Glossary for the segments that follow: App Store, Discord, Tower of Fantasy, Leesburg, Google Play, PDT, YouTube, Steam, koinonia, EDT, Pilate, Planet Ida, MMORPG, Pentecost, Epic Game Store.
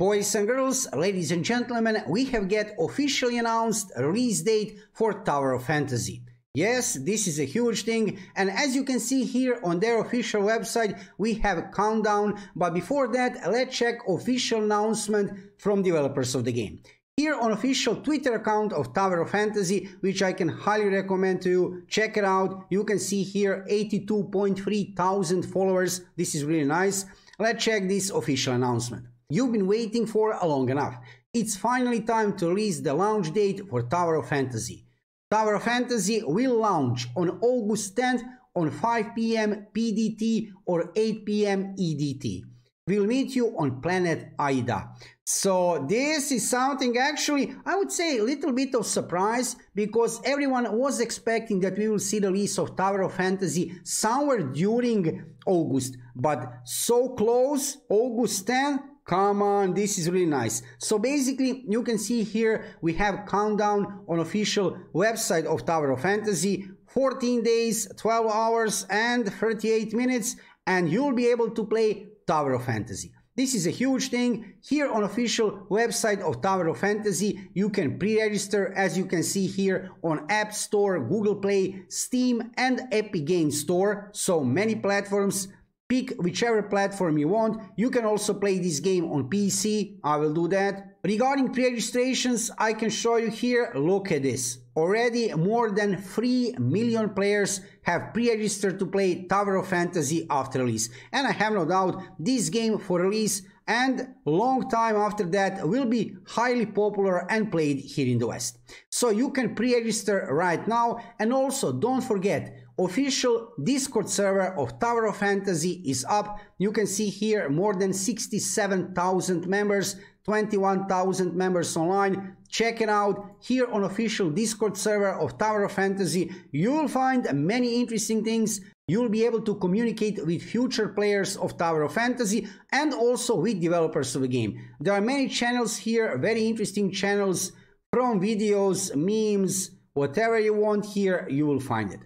Boys and girls, ladies and gentlemen, we have got officially announced a release date for Tower of Fantasy. Yes, this is a huge thing, and as you can see here on their official website, we have a countdown, but before that, let's check official announcement from developers of the game. Here on official Twitter account of Tower of Fantasy, which I can highly recommend to you, check it out, you can see here 82,300 followers, this is really nice. Let's check this official announcement. You've been waiting for long enough. It's finally time to release the launch date for Tower of Fantasy. Tower of Fantasy will launch on August 10th on 5 PM PDT or 8 PM EDT. We'll meet you on Planet Ida. So this is something actually, I would say a little bit of surprise, because everyone was expecting that we will see the release of Tower of Fantasy somewhere during August, but so close, August 10th, come on, this is really nice. So basically, you can see here, we have countdown on official website of Tower of Fantasy, 14 days, 12 hours and 38 minutes, and you'll be able to play Tower of Fantasy. This is a huge thing. Here on official website of Tower of Fantasy, you can pre-register, as you can see here, on App Store, Google Play, Steam and Epic Game Store, so many platforms. Pick whichever platform you want. You can also play this game on PC. I will do that. Regarding pre-registrations, I can show you here, look at this. Already more than 3 million players have pre-registered to play Tower of Fantasy after release, and I have no doubt this game for release and long time after that will be highly popular and played here in the West. So you can pre-register right now, and also don't forget, official Discord server of Tower of Fantasy is up. You can see here more than 67,000 members, 21,000 members online. Check it out. Here on official Discord server of Tower of Fantasy, you'll find many interesting things. You'll be able to communicate with future players of Tower of Fantasy and also with developers of the game. There are many channels here, very interesting channels, from videos, memes, whatever you want here, you will find it.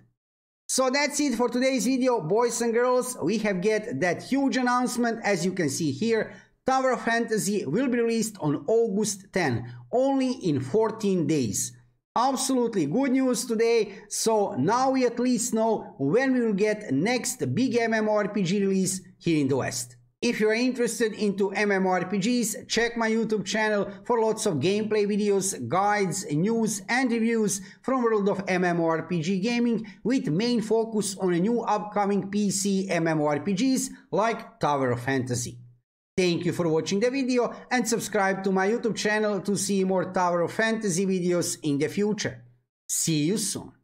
So that's it for today's video, boys and girls. We have got that huge announcement, as you can see here. Tower of Fantasy will be released on August 10, only in 14 days. Absolutely good news today, so now we at least know when we will get next big MMORPG release here in the West. If you are interested into MMORPGs, check my YouTube channel for lots of gameplay videos, guides, news and reviews from world of MMORPG gaming, with main focus on a new upcoming PC MMORPGs like Tower of Fantasy. Thank you for watching the video and subscribe to my YouTube channel to see more Tower of Fantasy videos in the future. See you soon!